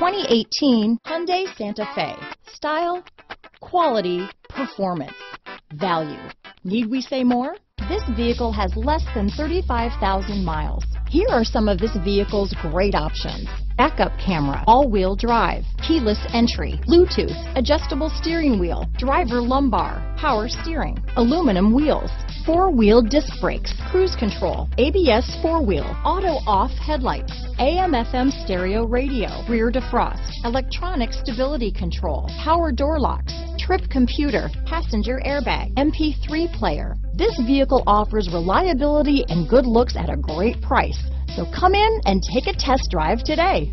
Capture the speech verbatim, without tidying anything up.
twenty eighteen Hyundai Santa Fe. Style, quality, performance, value. Need we say more? This vehicle has less than thirty-five thousand miles. Here are some of this vehicle's great options. Backup camera, all-wheel drive, keyless entry, Bluetooth, adjustable steering wheel, driver lumbar, power steering, aluminum wheels, four-wheel disc brakes, cruise control, A B S four-wheel, auto-off headlights, A M F M stereo radio, rear defrost, electronic stability control, power door locks, trip computer, passenger airbag, M P three player. This vehicle offers reliability and good looks at a great price. So come in and take a test drive today.